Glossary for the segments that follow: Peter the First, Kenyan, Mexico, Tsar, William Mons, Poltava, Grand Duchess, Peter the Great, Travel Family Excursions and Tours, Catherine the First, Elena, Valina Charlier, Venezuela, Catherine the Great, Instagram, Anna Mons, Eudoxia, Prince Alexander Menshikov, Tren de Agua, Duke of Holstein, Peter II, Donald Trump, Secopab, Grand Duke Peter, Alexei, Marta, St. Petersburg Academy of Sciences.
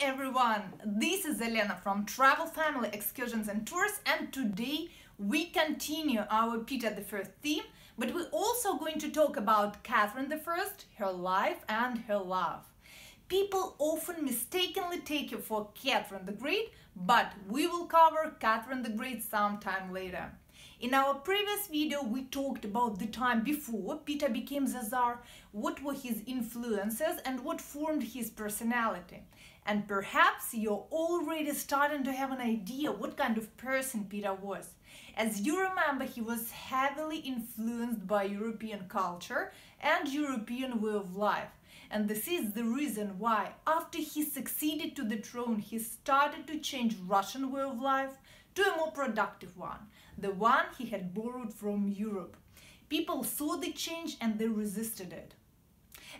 Hi everyone, this is Elena from Travel Family Excursions and Tours, and today we continue our Peter the First theme, but we're also going to talk about Catherine the First, her life and her love. People often mistakenly take her for Catherine the Great, but we will cover Catherine the Great sometime later. In our previous video we talked about the time before Peter became the Tsar, what were his influences and what formed his personality. And perhaps you're already starting to have an idea what kind of person Peter was. As you remember, he was heavily influenced by European culture and European way of life. And this is the reason why, after he succeeded to the throne, he started to change Russian way of life to a more productive one, the one he had borrowed from Europe. People saw the change and they resisted it.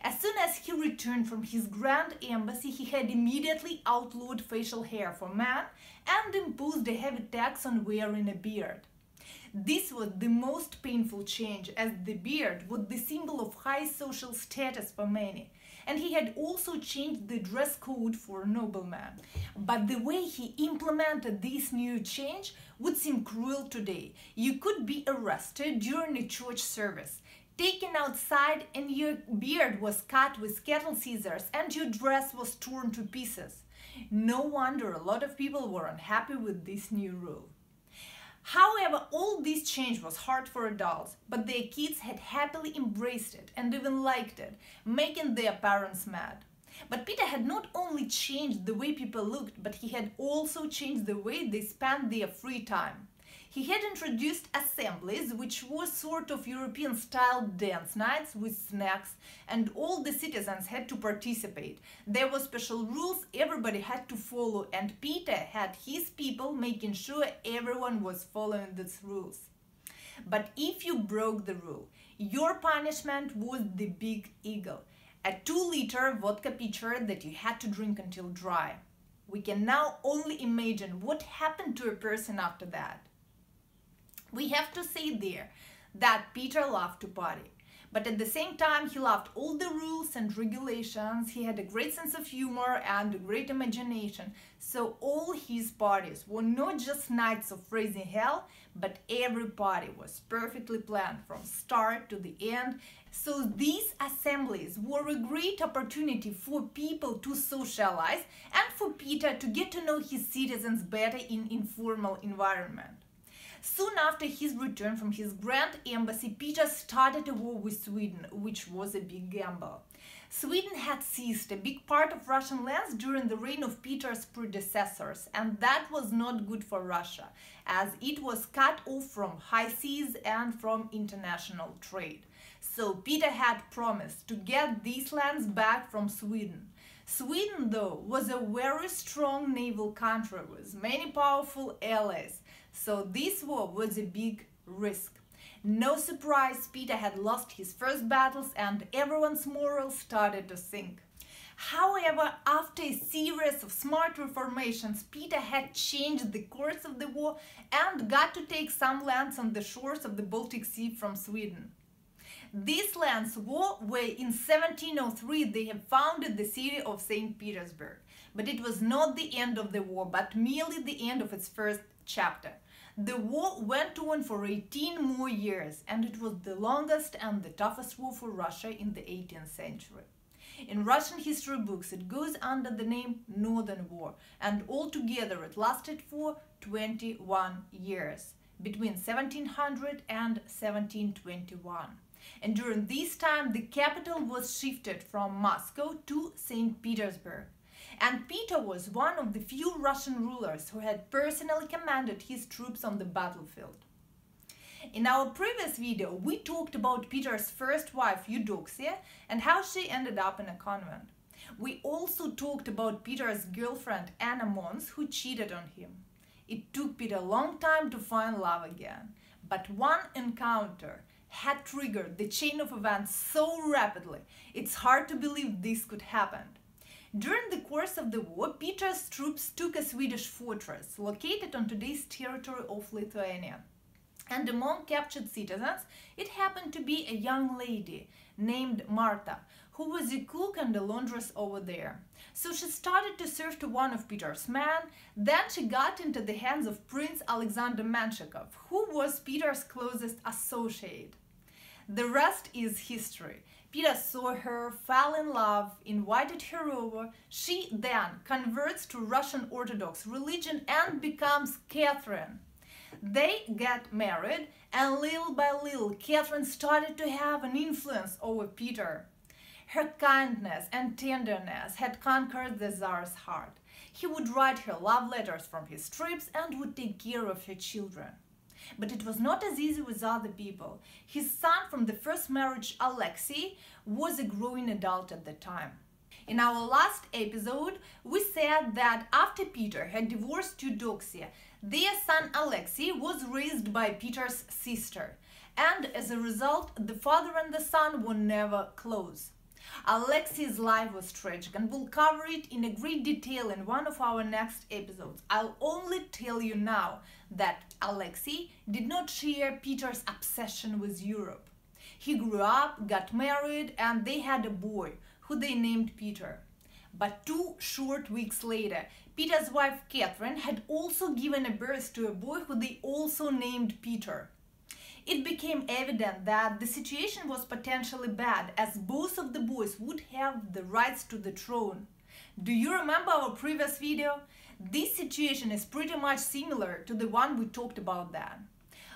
As soon as he returned from his grand embassy, he had immediately outlawed facial hair for men and imposed a heavy tax on wearing a beard. This was the most painful change, as the beard was the symbol of high social status for many, and he had also changed the dress code for noblemen. But the way he implemented this new change would seem cruel today. You could be arrested during a church service, taken outside, and your beard was cut with cattle scissors and your dress was torn to pieces. No wonder a lot of people were unhappy with this new rule. However, all this change was hard for adults, but their kids had happily embraced it and even liked it, making their parents mad. But Peter had not only changed the way people looked, but he had also changed the way they spent their free time. He had introduced assemblies, which were sort of European-style dance nights with snacks, and all the citizens had to participate. There were special rules everybody had to follow, and Peter had his people making sure everyone was following these rules. But if you broke the rule, your punishment was the big eagle, a 2-liter vodka pitcher that you had to drink until dry. We can now only imagine what happened to a person after that. We have to say there that Peter loved to party, but at the same time he loved all the rules and regulations. He had a great sense of humor and a great imagination, so all his parties were not just nights of raising hell, but every party was perfectly planned from start to the end. So these assemblies were a great opportunity for people to socialize and for Peter to get to know his citizens better in informal environment. Soon after his return from his grand embassy, Peter started a war with Sweden, which was a big gamble. Sweden had seized a big part of Russian lands during the reign of Peter's predecessors, and that was not good for Russia, as it was cut off from high seas and from international trade. So Peter had promised to get these lands back from Sweden. Sweden, though, was a very strong naval country with many powerful allies, so this war was a big risk. No surprise, Peter had lost his first battles and everyone's morale started to sink. However, after a series of smart reformations, Peter had changed the course of the war and got to take some lands on the shores of the Baltic Sea from Sweden. These lands were where in 1703 they had founded the city of St. Petersburg. But it was not the end of the war, but merely the end of its first chapter. The war went on for 18 more years, and it was the longest and the toughest war for Russia in the 18th century. In Russian history books it goes under the name Northern War, and altogether it lasted for 21 years, between 1700 and 1721. And during this time the capital was shifted from Moscow to St. Petersburg. And Peter was one of the few Russian rulers who had personally commanded his troops on the battlefield. In our previous video we talked about Peter's first wife Eudoxia and how she ended up in a convent. We also talked about Peter's girlfriend Anna Mons, who cheated on him. It took Peter a long time to find love again, but one encounter had triggered the chain of events so rapidly, it's hard to believe this could happen. During the course of the war, Peter's troops took a Swedish fortress located on today's territory of Lithuania. And among captured citizens, it happened to be a young lady named Marta, who was a cook and a laundress over there. So she started to serve to one of Peter's men, then she got into the hands of Prince Alexander Menshikov, who was Peter's closest associate. The rest is history. Peter saw her, fell in love, invited her over. She then converts to Russian Orthodox religion and becomes Catherine. They get married, and little by little Catherine started to have an influence over Peter. Her kindness and tenderness had conquered the Tsar's heart. He would write her love letters from his trips and would take care of her children. But it was not as easy with other people. His son from the first marriage, Alexei, was a growing adult at the time. In our last episode, we said that after Peter had divorced Eudoxia, their son Alexei was raised by Peter's sister, and as a result, the father and the son were never close. Alexei's life was tragic, and we'll cover it in a great detail in one of our next episodes. I'll only tell you now that Alexei did not share Peter's obsession with Europe. He grew up, got married, and they had a boy, who they named Peter. But 2 short weeks later, Peter's wife Catherine had also given birth to a boy who they also named Peter. It became evident that the situation was potentially bad, as both of the boys would have the rights to the throne. Do you remember our previous video? This situation is pretty much similar to the one we talked about then.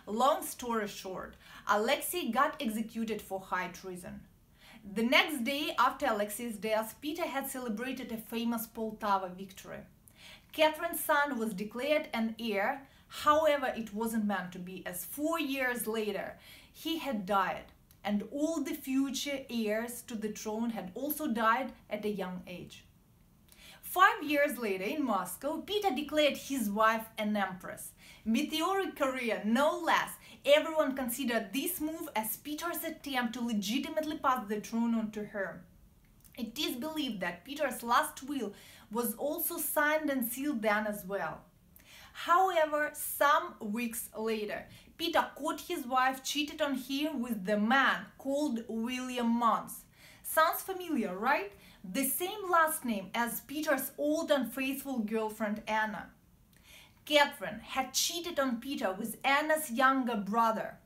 Long story short, Alexei got executed for high treason. The next day after Alexei's death, Peter had celebrated a famous Poltava victory. Catherine's son was declared an heir. However, it wasn't meant to be, as 4 years later he had died, and all the future heirs to the throne had also died at a young age. 5 years later, in Moscow, Peter declared his wife an empress. Meteoric career, no less. Everyone considered this move as Peter's attempt to legitimately pass the throne on to her. It is believed that Peter's last will was also signed and sealed then as well. However, some weeks later, Peter caught his wife cheated on him with the man called William Mons. Sounds familiar, right? The same last name as Peter's old and faithful girlfriend Anna. Catherine had cheated on Peter with Anna's younger brother.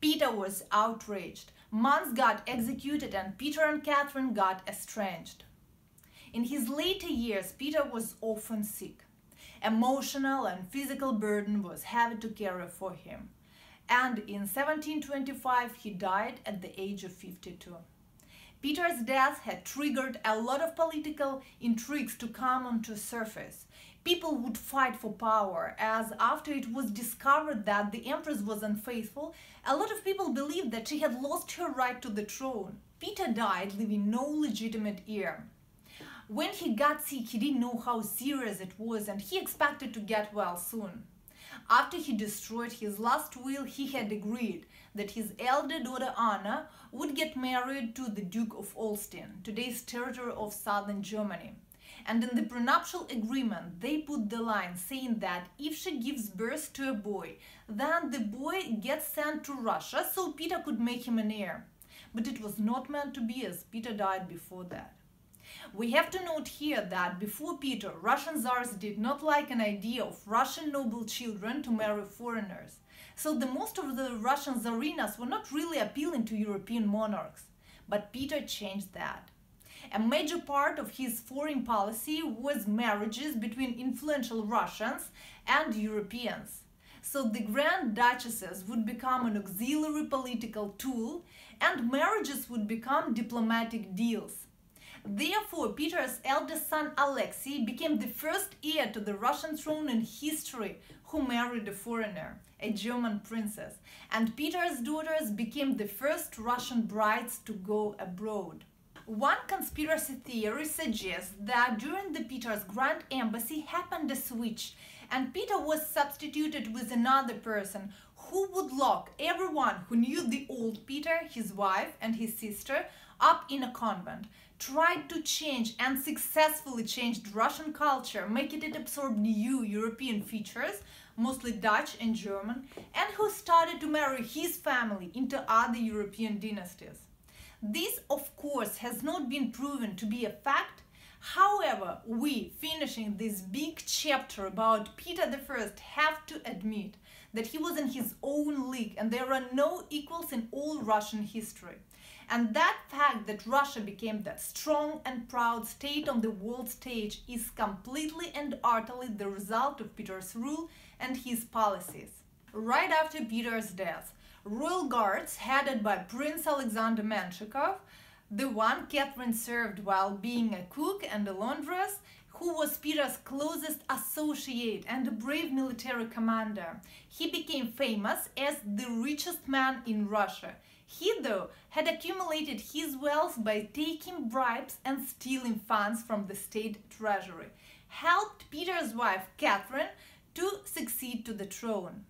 Peter was outraged. Mons got executed, and Peter and Catherine got estranged. In his later years, Peter was often sick. Emotional and physical burden was heavy to carry for him, and in 1725 he died at the age of 52. Peter's death had triggered a lot of political intrigues to come onto surface. People would fight for power, as after it was discovered that the empress was unfaithful, a lot of people believed that she had lost her right to the throne. Peter died leaving no legitimate heir. When he got sick, he didn't know how serious it was, and he expected to get well soon. After he destroyed his last will, he had agreed that his elder daughter Anna would get married to the Duke of Holstein, today's territory of southern Germany. And in the prenuptial agreement, they put the line saying that if she gives birth to a boy, then the boy gets sent to Russia so Peter could make him an heir. But it was not meant to be, as Peter died before that. We have to note here that before Peter, Russian Tsars did not like an idea of Russian noble children to marry foreigners. So the most of the Russian Tsarinas were not really appealing to European monarchs. But Peter changed that. A major part of his foreign policy was marriages between influential Russians and Europeans. So the Grand Duchesses would become an auxiliary political tool, and marriages would become diplomatic deals. Therefore, Peter's eldest son Alexei became the first heir to the Russian throne in history who married a foreigner, a German princess, and Peter's daughters became the first Russian brides to go abroad. One conspiracy theory suggests that during the Peter's Grand Embassy happened a switch, and Peter was substituted with another person who would lock everyone who knew the old Peter, his wife and his sister, up in a convent, tried to change and successfully changed Russian culture, making it absorb new European features, mostly Dutch and German, and who started to marry his family into other European dynasties. This, of course, has not been proven to be a fact. However, we, finishing this big chapter about Peter the First, have to admit that he was in his own league and there are no equals in all Russian history. And that fact that Russia became that strong and proud state on the world stage is completely and utterly the result of Peter's rule and his policies. Right after Peter's death, royal guards headed by Prince Alexander Menshikov, the one Catherine served while being a cook and a laundress, who was Peter's closest associate and a brave military commander. He became famous as the richest man in Russia. He, though, had accumulated his wealth by taking bribes and stealing funds from the state treasury, helped Peter's wife Catherine to succeed to the throne.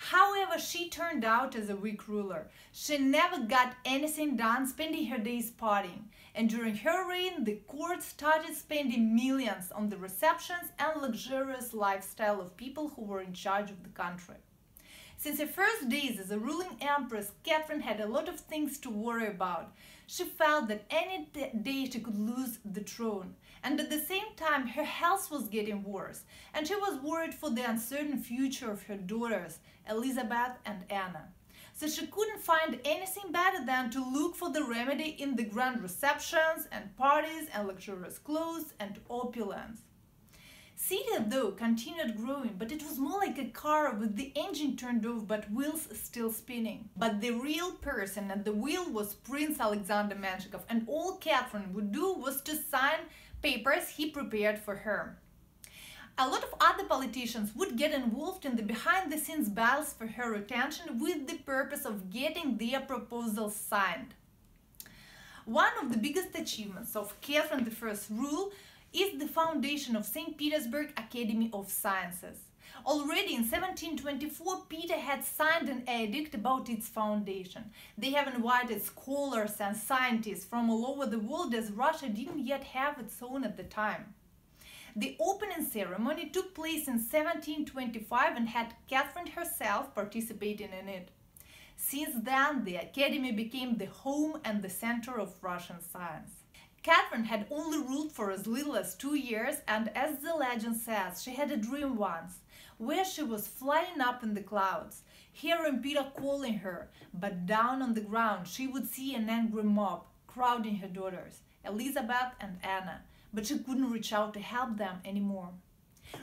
However, she turned out as a weak ruler. She never got anything done, spending her days partying. And during her reign, the court started spending millions on the receptions and luxurious lifestyle of people who were in charge of the country. Since her first days as a ruling empress, Catherine had a lot of things to worry about. She felt that any day she could lose the throne. And at the same time, her health was getting worse, and she was worried for the uncertain future of her daughters, Elizabeth and Anna. So she couldn't find anything better than to look for the remedy in the grand receptions and parties and luxurious clothes and opulence. Syria, though, continued growing, but it was more like a car with the engine turned off but wheels still spinning. But the real person at the wheel was Prince Alexander Menshikov, and all Catherine would do was to sign papers he prepared for her. A lot of other politicians would get involved in the behind-the-scenes battles for her attention with the purpose of getting their proposals signed. One of the biggest achievements of Catherine I's rule is the foundation of St. Petersburg Academy of Sciences. Already in 1724, Peter had signed an edict about its foundation. They have invited scholars and scientists from all over the world, as Russia didn't yet have its own at the time. The opening ceremony took place in 1725 and had Catherine herself participating in it. Since then, the academy became the home and the center of Russian science. Catherine had only ruled for as little as 2 years, and as the legend says, she had a dream once, where she was flying up in the clouds, hearing Peter calling her, but down on the ground she would see an angry mob crowding her daughters, Elizabeth and Anna, but she couldn't reach out to help them anymore.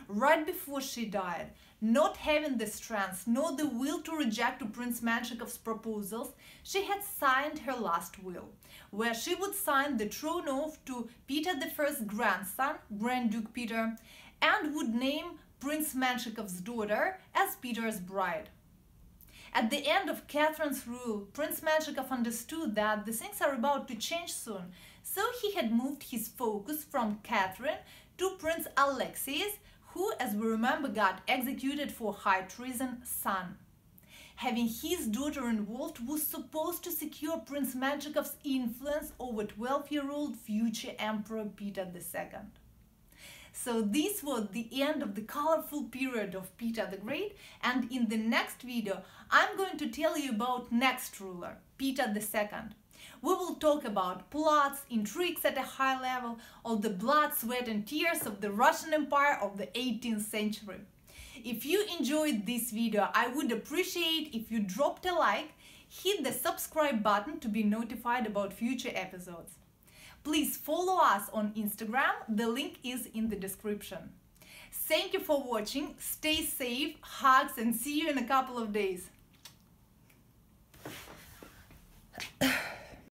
Right before she died, not having the strength nor the will to reject Prince Menshikov's proposals, she had signed her last will, where she would sign the throne off to Peter the First's grandson, Grand Duke Peter, and would name Prince Menshikov's daughter as Peter's bride. At the end of Catherine's rule, Prince Menshikov understood that the things are about to change soon, so he had moved his focus from Catherine to Prince Alexei, who, as we remember, got executed for high treason, son. Having his daughter involved was supposed to secure Prince Menshikov's influence over 12-year-old future Emperor Peter II. So this was the end of the colorful period of Peter the Great, and in the next video I'm going to tell you about next ruler, Peter II. We will talk about plots, intrigues at a high level, all the blood, sweat and tears of the Russian Empire of the 18th century. If you enjoyed this video, I would appreciate if you dropped a like, hit the subscribe button to be notified about future episodes. Please follow us on Instagram, the link is in the description. Thank you for watching, stay safe, hugs, and see you in a couple of days.